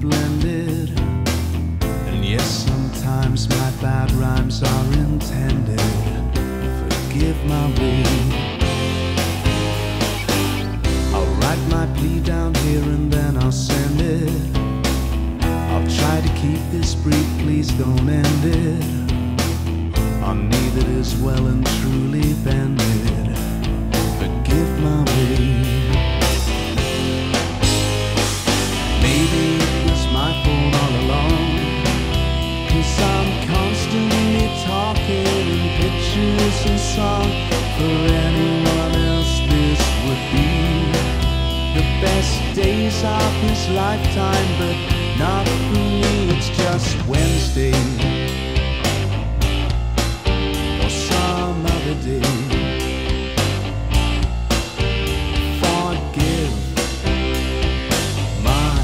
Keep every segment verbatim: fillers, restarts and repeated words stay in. blended. And yes, sometimes my bad rhymes are intended. Forgive my way. I'll write my plea down here and then I'll send it. I'll try to keep this brief, please don't end it. I'll need it as well and truly bend it. Forgive my way. Maybe it was my fault all along, 'cause I'm constantly talking in pictures and song. For anyone else this would be the best days of his lifetime, but not for me, it's just Wednesday or some other day. Forgive my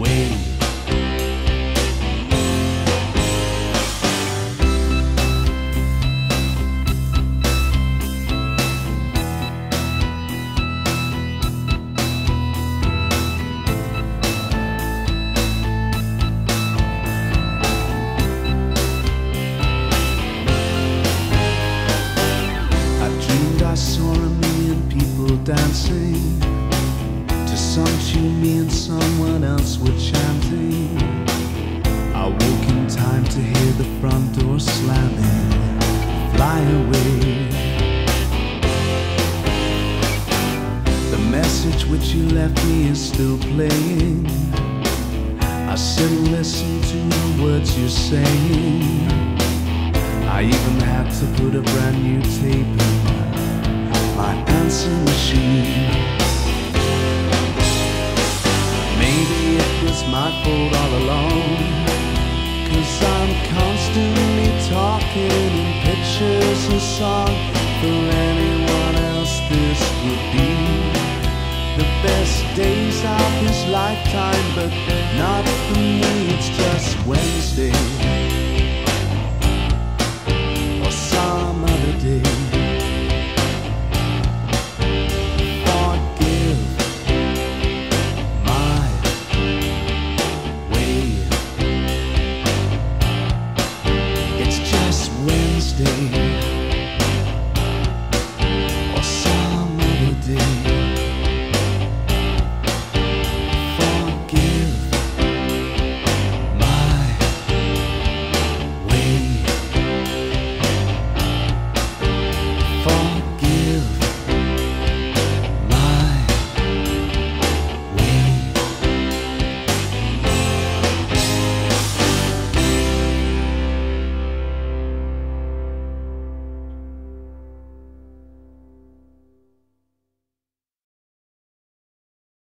way. I saw a million people dancing to some tune me and someone else were chanting. I woke in time to hear the front door slamming. Fly away. The message which you left me is still playing. I sit and listen to the words you're saying. I even had to put a brand new tape in my answering machine. Maybe it was my fault all along, 'cause I'm constantly talking in pictures and song. For anyone else this would be the best days of his lifetime, but not for me, it's just Wednesday